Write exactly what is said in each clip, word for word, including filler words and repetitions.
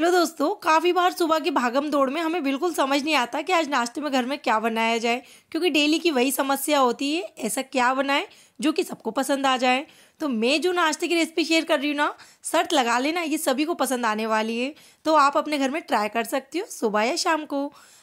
Hello दोस्तों, काफ़ी बार सुबह की भागम दौड़ में हमें बिल्कुल समझ नहीं आता कि आज नाश्ते में घर में क्या बनाया जाए, क्योंकि डेली की वही समस्या होती है, ऐसा क्या बनाएं जो कि सबको पसंद आ जाए। तो मैं जो नाश्ते की रेसिपी शेयर कर रही हूँ ना, शर्त लगा लेना ये सभी को पसंद आने वाली है, तो आप अपने घर में ट्राई कर सकती हो सुबह या शाम को।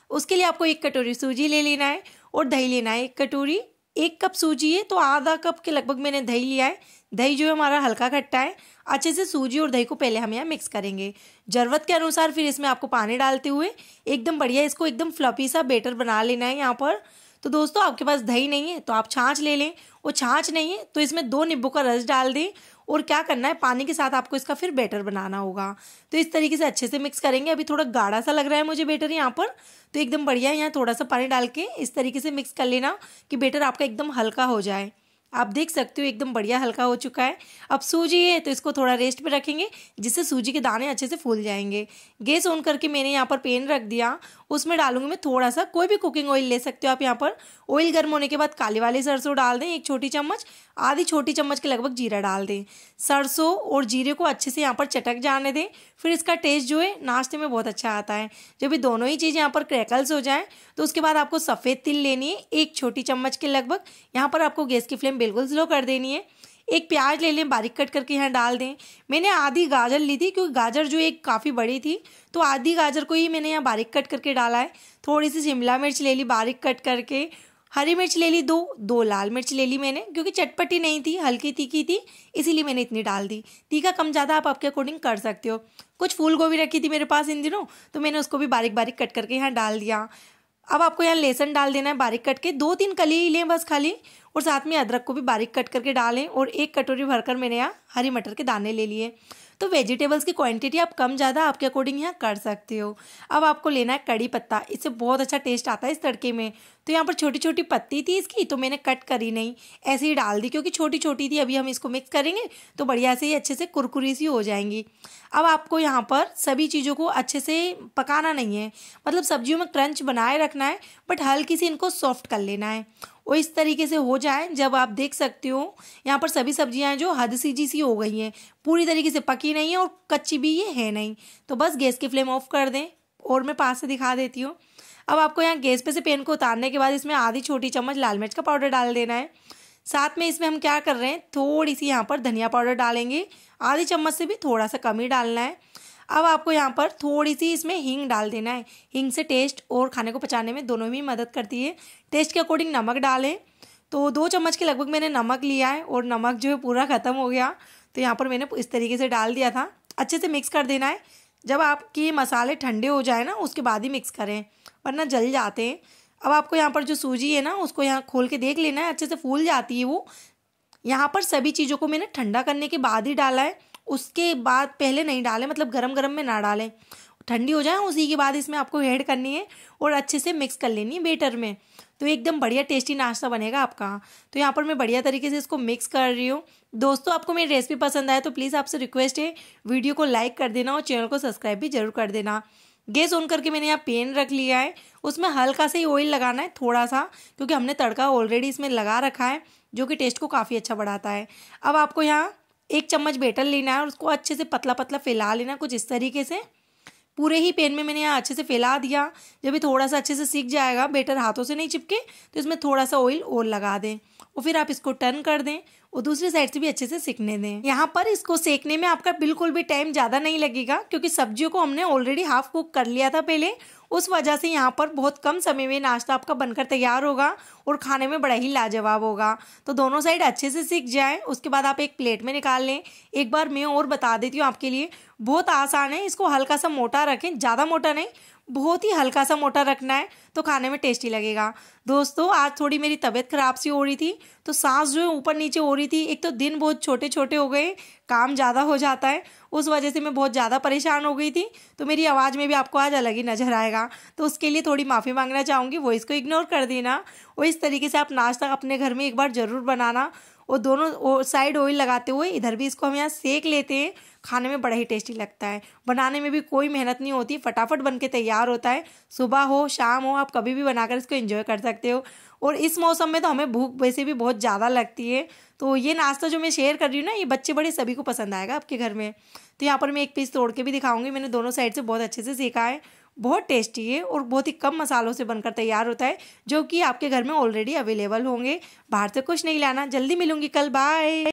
उसके लिए आपको एक कटोरी सूजी ले लेना है और दही लेना है एक कटोरी। एक कप सूजी है तो आधा कप के लगभग मैंने दही लिया है। दही जो है हमारा हल्का खट्टा है। अच्छे से सूजी और दही को पहले हम यहाँ मिक्स करेंगे ज़रूरत के अनुसार, फिर इसमें आपको पानी डालते हुए एकदम बढ़िया इसको एकदम फ्लफी सा बैटर बना लेना है यहाँ पर। तो दोस्तों, आपके पास दही नहीं है तो आप छाछ ले लें, और छाछ नहीं है तो इसमें दो नींबू का रस डाल दें। और क्या करना है, पानी के साथ आपको इसका फिर बैटर बनाना होगा। तो इस तरीके से अच्छे से मिक्स करेंगे। अभी थोड़ा गाढ़ा सा लग रहा है मुझे बैटर यहाँ पर, तो एकदम बढ़िया यहाँ थोड़ा सा पानी डाल के इस तरीके से मिक्स कर लेना कि बैटर आपका एकदम हल्का हो जाए। आप देख सकते हो एकदम बढ़िया हल्का हो चुका है। अब सूजी है तो इसको थोड़ा रेस्ट पे रखेंगे, जिससे सूजी के दाने अच्छे से फूल जाएंगे। गैस ऑन करके मैंने यहाँ पर पैन रख दिया, उसमें डालूंगी मैं थोड़ा सा कोई भी कुकिंग ऑयल ले सकते हो आप। यहाँ पर ऑयल गर्म होने के बाद काली वाली सरसों डाल दें एक छोटी चम्मच, आधी छोटी चम्मच के लगभग जीरा डाल दें। सरसों और जीरे को अच्छे से यहाँ पर चटक जाने दें, फिर इसका टेस्ट जो है नाश्ते में बहुत अच्छा आता है। जब ये दोनों ही चीज़ यहाँ पर क्रैकल्स हो जाएँ तो उसके बाद आपको सफ़ेद तिल लेनी है एक छोटी चम्मच के लगभग। यहाँ पर आपको गैस की फ्लेम बिल्कुल स्लो कर देनी है। एक प्याज ले लें बारीक कट करके यहाँ डाल दें। मैंने आधी गाजर ली थी क्योंकि गाजर जो एक काफ़ी बड़ी थी, तो आधी गाजर को ही मैंने यहाँ बारीक कट करके डाला है। थोड़ी सी शिमला मिर्च ले ली बारीक कट करके, हरी मिर्च ले ली दो, दो लाल मिर्च ले ली मैंने, क्योंकि चटपटी नहीं थी, हल्की तीखी थी इसीलिए मैंने इतनी डाल दी। तीखा कम ज़्यादा आप आपके अकॉर्डिंग कर सकते हो। कुछ फूल गोभी रखी थी मेरे पास इन दिनों, तो मैंने उसको भी बारीक बारीक कट करके यहाँ डाल दिया। अब आपको यहाँ लहसुन डाल देना है बारीक कट के, दो तीन कली ही लें बस खाली, और साथ में अदरक को भी बारीक कट करके डालें। और एक कटोरी भरकर मैंने यहाँ हरी मटर के दाने ले लिए। तो वेजिटेबल्स की क्वांटिटी आप कम ज़्यादा आपके अकॉर्डिंग यहाँ कर सकते हो। अब आपको लेना है कड़ी पत्ता, इससे बहुत अच्छा टेस्ट आता है इस तड़के में। तो यहाँ पर छोटी छोटी पत्ती थी इसकी, तो मैंने कट करी नहीं, ऐसे ही डाल दी क्योंकि छोटी छोटी थी। अभी हम इसको मिक्स करेंगे तो बढ़िया से ही अच्छे से कुरकुरी सी हो जाएंगी। अब आपको यहाँ पर सभी चीज़ों को अच्छे से पकाना नहीं है, मतलब सब्जियों में क्रंच बनाए रखना है, बट हल्की सी इनको सॉफ्ट कर लेना है। और इस तरीके से हो जाए जब आप देख सकते हो यहाँ पर सभी सब्जियाँ जो हद सीजी सी हो गई हैं, पूरी तरीके से पकी नहीं है और कच्ची भी ये है नहीं। तो बस गैस की फ्लेम ऑफ कर दें, और मैं पास से दिखा देती हूँ। अब आपको यहाँ गैस पे से पैन को उतारने के बाद इसमें आधी छोटी चम्मच लाल मिर्च का पाउडर डाल देना है। साथ में इसमें हम क्या कर रहे हैं, थोड़ी सी यहाँ पर धनिया पाउडर डालेंगे, आधी चम्मच से भी थोड़ा सा कम ही डालना है। अब आपको यहाँ पर थोड़ी सी इसमें हींग डाल देना है। हींग से टेस्ट और खाने को पचाने में दोनों ही मदद करती है। टेस्ट के अकॉर्डिंग नमक डालें, तो दो चम्मच के लगभग मैंने नमक लिया है, और नमक जो है पूरा ख़त्म हो गया तो यहाँ पर मैंने इस तरीके से डाल दिया था। अच्छे से मिक्स कर देना है, जब आपके मसाले ठंडे हो जाए ना उसके बाद ही मिक्स करें, वरना जल जाते हैं। अब आपको यहाँ पर जो सूजी है ना उसको यहाँ खोल के देख लेना है, अच्छे से फूल जाती है वो। यहाँ पर सभी चीज़ों को मैंने ठंडा करने के बाद ही डाला है, उसके बाद पहले नहीं डालें, मतलब गरम गरम में ना डालें, ठंडी हो जाए उसी के बाद इसमें आपको ऐड करनी है और अच्छे से मिक्स कर लेनी है बैटर में। तो एकदम बढ़िया टेस्टी नाश्ता बनेगा आपका। तो यहाँ पर मैं बढ़िया तरीके से इसको मिक्स कर रही हूँ। दोस्तों, आपको मेरी रेसिपी पसंद आए तो प्लीज़ आपसे रिक्वेस्ट है वीडियो को लाइक कर देना और चैनल को सब्सक्राइब भी जरूर कर देना। गैस ऑन करके मैंने यहाँ पैन रख लिया है, उसमें हल्का सा ही ऑयल लगाना है थोड़ा सा, क्योंकि हमने तड़का ऑलरेडी इसमें लगा रखा है जो कि टेस्ट को काफ़ी अच्छा बढ़ाता है। अब आपको यहाँ एक चम्मच बैटर लेना है और उसको अच्छे से पतला पतला फैला लेना, कुछ इस तरीके से पूरे ही पैन में मैंने यहाँ अच्छे से फैला दिया। जब ये थोड़ा सा अच्छे से सीख जाएगा, बैटर हाथों से नहीं चिपके, तो इसमें थोड़ा सा ऑयल और लगा दें और फिर आप इसको टर्न कर दें और दूसरी साइड से भी अच्छे से सिकने दें। यहाँ पर इसको सेकने में आपका बिल्कुल भी टाइम ज़्यादा नहीं लगेगा, क्योंकि सब्जियों को हमने ऑलरेडी हाफ कुक कर लिया था पहले, उस वजह से यहाँ पर बहुत कम समय में नाश्ता आपका बनकर तैयार होगा और खाने में बड़ा ही लाजवाब होगा। तो दोनों साइड अच्छे से सिक जाए, उसके बाद आप एक प्लेट में निकाल लें। एक बार मैं और बता देती हूँ आपके लिए, बहुत आसान है। इसको हल्का सा मोटा रखें, ज़्यादा मोटा नहीं, बहुत ही हल्का सा मोटा रखना है, तो खाने में टेस्टी लगेगा। दोस्तों, आज थोड़ी मेरी तबीयत ख़राब सी हो रही थी, तो सांस जो है ऊपर नीचे हो रही थी। एक तो दिन बहुत छोटे छोटे हो गए, काम ज़्यादा हो जाता है, उस वजह से मैं बहुत ज़्यादा परेशान हो गई थी। तो मेरी आवाज़ में भी आपको आज अलग ही नज़र आएगा, तो उसके लिए थोड़ी माफ़ी मांगना चाहूँगी, वॉइस को इग्नोर कर देना। और इस तरीके से आप नाश्ता अपने घर में एक बार ज़रूर बनाना और दोनों साइड ऑयल लगाते हुए इधर भी इसको हम यहाँ सेक लेते हैं। खाने में बड़ा ही टेस्टी लगता है, बनाने में भी कोई मेहनत नहीं होती, फटाफट बन के तैयार होता है। सुबह हो शाम हो आप कभी भी बनाकर इसको एंजॉय कर सकते हो। और इस मौसम में तो हमें भूख वैसे भी बहुत ज़्यादा लगती है, तो ये नाश्ता जो मैं शेयर कर रही हूँ ना, ये बच्चे बड़े सभी को पसंद आएगा आपके घर में। तो यहाँ पर मैं एक पीस तोड़ के भी दिखाऊंगी, मैंने दोनों साइड से बहुत अच्छे से सेका है। बहुत टेस्टी है और बहुत ही कम मसालों से बनकर तैयार होता है, जो कि आपके घर में ऑलरेडी अवेलेबल होंगे। बाहर से कुछ नहीं लाना। जल्दी मिलूंगी कल, बाय।